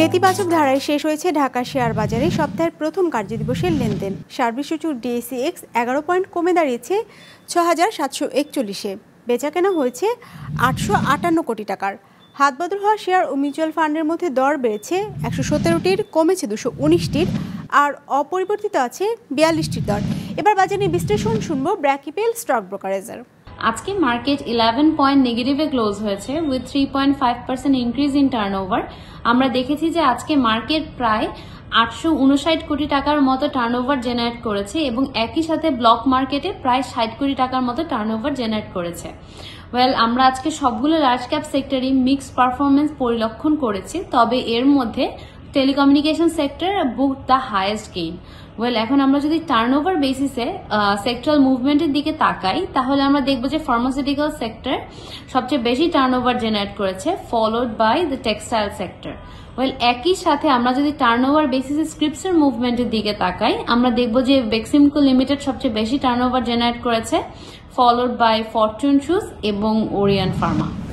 নেতিবাচক ধারায় শেষ হয়েছে ঢাকা শেয়ার বাজারে সপ্তাহের প্রথম কার্যদিবসের লেনদেন। সার্বিক সূচক ডিএসইএক্স 11 পয়েন্ট কমে দাঁড়িয়েছে ৬,৭৪১-এ। বেচাকেনা হয়েছে ৮৫৮ কোটি টাকার। হাতবদল হওয়া শেয়ার ও মিউচুয়াল ফান্ডের মধ্যে দর বেড়েছে ১১৭টির, কমেছে ২১৯টির, আর অপরিবর্তিত আছে ৪২টির দর। এবার বাজারে বিশ্লেষণ শুনবো ব্র্যাকিপেল স্টক ব্রোকারেজের। আজকে মার্কেট 11 পয়েন্ট নেগেটিভে ক্লোজ হয়েছে উইথ 3.5% ইনক্রিজ ইন টার্নওভার। আমরা দেখেছি যে আজকে মার্কেট প্রায় ৮৫৯ কোটি টাকার মতো টার্নওভার জেনারেট করেছে এবং একই সাথে ব্লক মার্কেটে প্রায় ৬০ কোটি টাকার মতো টার্নওভার জেনারেট করেছে। আমরা আজকে সবগুলো লার্জ ক্যাপ সেক্টরই মিক্সড পারফরমেন্স পরিলক্ষণ করেছি, তবে এর মধ্যে telecommunication sector booked the highest gain. এখন আমরা যদি টার্নওভার বেসিসে সেক্টরাল মুভমেন্টের দিকে তাকাই, তাহলে আমরা দেখব যে ফার্মাসিউটিক্যাল সেক্টর সবচেয়ে বেশি টার্নওভার জেনারেট করেছে, followed by the textile sector. একই সাথে আমরা যদি টার্নওভার বেসিসে স্ক্রিপসের মুভমেন্টের দিকে তাকাই, আমরা দেখব যে বেক্সিমকো লিমিটেড সবচেয়ে বেশি টার্নওভার জেনারেট করেছে, ফলোড বাই ফরচুন শুজ এবং ওরিয়ান ফার্মা।